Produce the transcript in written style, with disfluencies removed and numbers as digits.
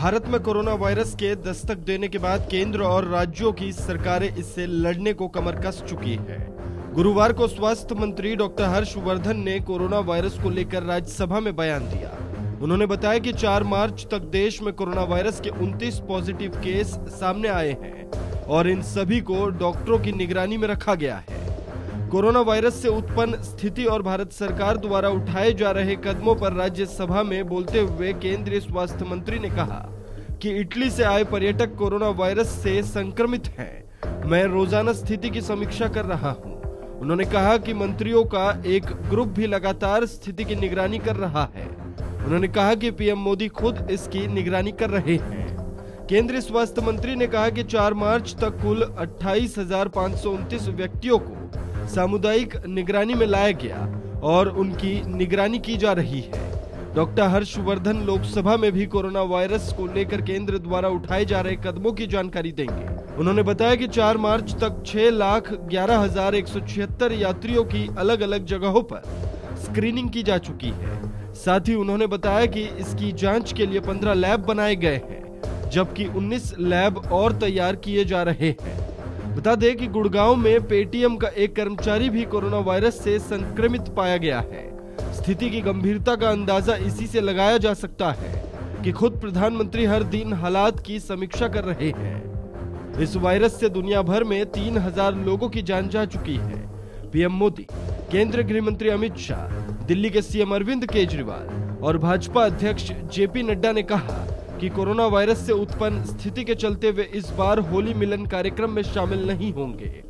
भारत में corona virus के दस्तक देने के बाद केंद्र और राज्यों की सरकारें इससे लड़ने को कमर कस चुकी हैं। गुरुवार को स्वास्थ्य मंत्री डॉक्टर हर्षवर्धन ने कोरोना वायरस को लेकर राज्यसभा में बयान दिया। उन्होंने बताया कि 4 मार्च तक देश में कोरोना वायरस के 29 पॉजिटिव केस सामने आए हैं और इन सभी को डॉक्टरों की निगरानी में रखा गया है। कोरोना वायरस से उत्पन्न स्थिति और भारत सरकार द्वारा उठाए जा रहे कदमों पर राज्यसभा में बोलते हुए केंद्रीय स्वास्थ्य मंत्री ने कहा कि इटली से आए पर्यटक कोरोना वायरस से संक्रमित हैं। मैं रोजाना स्थिति की समीक्षा कर रहा हूं। उन्होंने कहा कि मंत्रियों का एक ग्रुप भी लगातार स्थिति की निगरानी कर रहा है। उन्होंने कहा कि पीएम मोदी खुद इसकी निगरानी कर रहे हैं। केंद्रीय स्वास्थ्य मंत्री ने कहा कि 4 मार्च तक कुल 28,529 व्यक्तियों को सामुदायिक निगरानी में लाया गया और उनकी निगरानी की जा रही है। डॉक्टर हर्षवर्धन लोकसभा में भी कोरोना वायरस को लेकर केंद्र द्वारा उठाए जा रहे कदमों की जानकारी देंगे। उन्होंने बताया कि 4 मार्च तक 6,11,176 यात्रियों की अलग अलग जगहों पर स्क्रीनिंग की जा चुकी है। साथ ही उन्होंने बताया कि इसकी जांच के लिए 15 लैब बनाए गए हैं, जबकि 19 लैब और तैयार किए जा रहे हैं। बता दें कि गुड़गांव में पेटीएम का एक कर्मचारी भी कोरोना वायरस से संक्रमित पाया गया है। स्थिति की गंभीरता का अंदाजा इसी से लगाया जा सकता है कि खुद प्रधानमंत्री हर दिन हालात की समीक्षा कर रहे हैं। इस वायरस से दुनिया भर में 3,000 लोगों की जान जा चुकी है। पीएम मोदी, केंद्रीय गृह मंत्री अमित शाह, दिल्ली के सीएम अरविंद केजरीवाल और भाजपा अध्यक्ष JP नड्डा ने कहा कि कोरोना वायरस से उत्पन्न स्थिति के चलते वे इस बार होली मिलन कार्यक्रम में शामिल नहीं होंगे।